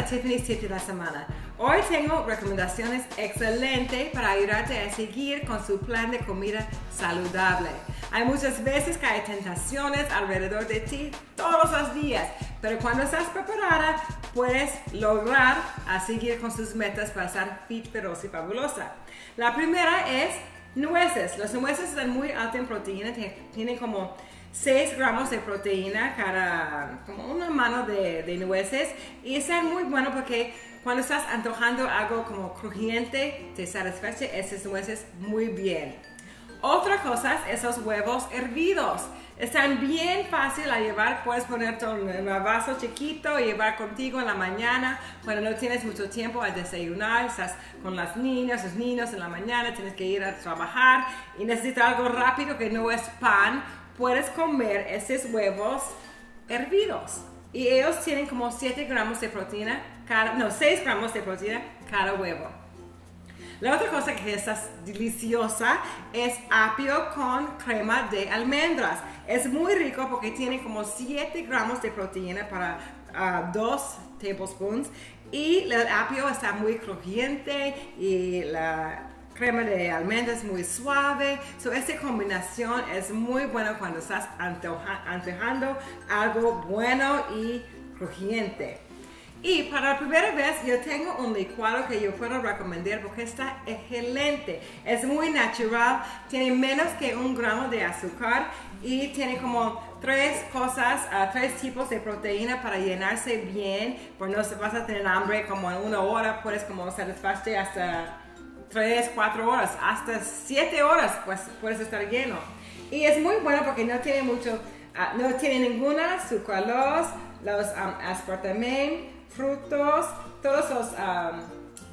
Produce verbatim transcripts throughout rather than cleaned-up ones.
a Tiffany's Tip de la Semana. Hoy tengo recomendaciones excelentes para ayudarte a seguir con su plan de comida saludable. Hay muchas veces que hay tentaciones alrededor de ti todos los días, pero cuando estás preparada puedes lograr a seguir con sus metas para estar fit, feroz y fabulosa. La primera es nueces. Las nueces están muy altas en proteína, tienen como seis gramos de proteína cada, como una mano de, de nueces, y están muy buenos porque cuando estás antojando algo como crujiente, te satisface esas nueces muy bien. Otra cosa es esos huevos hervidos. Están bien fácil a llevar, puedes poner todo en un vaso chiquito y llevar contigo en la mañana cuando no tienes mucho tiempo a desayunar, estás con las niñas, los niños en la mañana, tienes que ir a trabajar y necesitas algo rápido que no es pan. Puedes comer esos huevos hervidos y ellos tienen como siete gramos de proteína, cada, no, seis gramos de proteína cada huevo. La otra cosa que está deliciosa es apio con crema de almendras. Es muy rico porque tiene como siete gramos de proteína para uh, dos tablespoons. Y el apio está muy crujiente y la crema de almendras es muy suave. So, esta combinación es muy buena cuando estás antoja, antojando algo bueno y crujiente. Y para la primera vez yo tengo un licuado que yo puedo recomendar porque está excelente. Es muy natural, tiene menos que un gramo de azúcar y tiene como tres cosas, uh, tres tipos de proteína para llenarse bien. Pues no se vas a tener hambre como en una hora, puedes como satisfacerte hasta tres, cuatro horas, hasta siete horas pues puedes estar lleno. Y es muy bueno porque no tiene mucho, uh, no tiene ninguna sucralose, los um, aspartame, frutos, todos los um,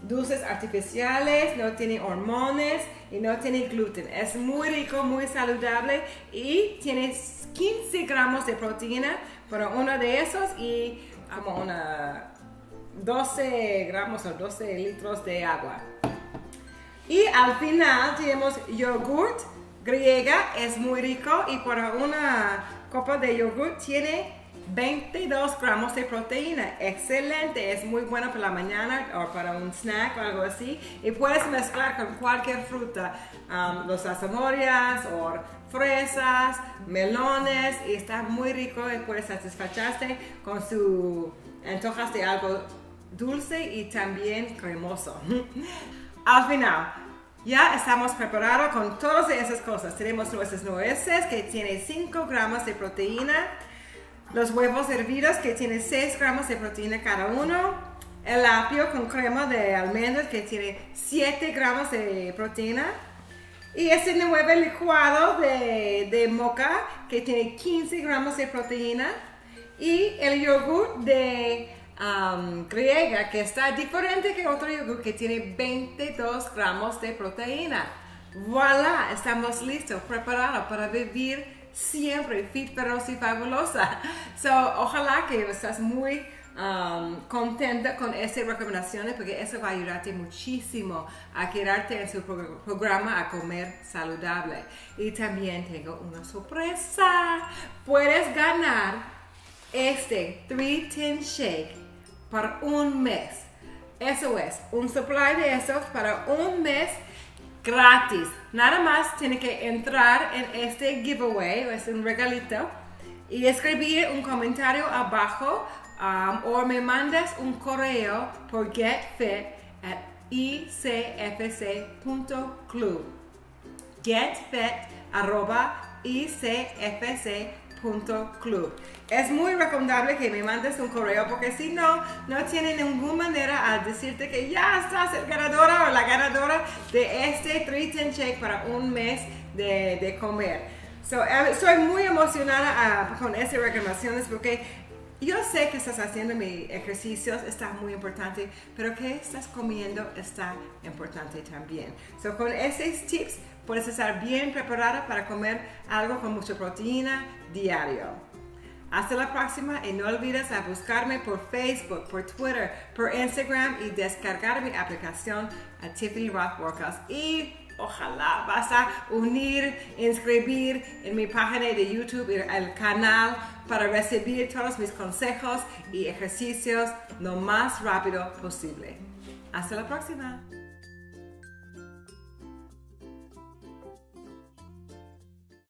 dulces artificiales, no tiene hormonas y no tiene gluten. Es muy rico, muy saludable y tiene quince gramos de proteína para uno de esos y como una doce gramos o doce litros de agua. Y al final tenemos yogurt griega, es muy rico y para una copa de yogurt tiene veintidós gramos de proteína. Excelente, es muy bueno para la mañana o para un snack o algo así, y puedes mezclar con cualquier fruta, um, los zanahorias o fresas, melones, y está muy rico y puedes satisfacerte con sus antojas de algo dulce y también cremoso. Al final ya estamos preparados con todas esas cosas. Tenemos nuestras nueces que tiene cinco gramos de proteína, los huevos hervidos que tiene seis gramos de proteína cada uno, el apio con crema de almendras que tiene siete gramos de proteína y este nuevo licuado de, de moca que tiene quince gramos de proteína y el yogur de um, griega que está diferente que otro yogur que tiene veintidós gramos de proteína. ¡Voilà! Estamos listos, preparados para vivir siempre fit, feroz y fabulosa. So, ojalá que estás muy um, contenta con estas recomendaciones porque eso va a ayudarte muchísimo a quedarte en su pro programa a comer saludable. Y también tengo una sorpresa. Puedes ganar este trescientos diez shake por un mes. Eso es, un supply de esos para un mes gratis. Nada más tiene que entrar en este giveaway, o es un regalito, y escribir un comentario abajo um, o me mandas un correo por get fit at i c f c punto club, get fit arroba i c f c punto club. Es muy recomendable que me mandes un correo porque si no, no tiene ninguna manera a decirte que ya estás el ganadora o la ganadora de este trescientos diez shake para un mes de, de comer. So, estoy muy emocionada uh, con estas reclamaciones porque yo sé que estás haciendo mis ejercicios, está muy importante, pero que estás comiendo está importante también. So, con estos tips puedes estar bien preparada para comer algo con mucha proteína diario. Hasta la próxima y no olvides a buscarme por Facebook, por Twitter, por Instagram y descargar mi aplicación a Tiffany Rothe Workouts. Y ojalá vas a unir, inscribir en mi página de YouTube, el canal, para recibir todos mis consejos y ejercicios lo más rápido posible. Hasta la próxima.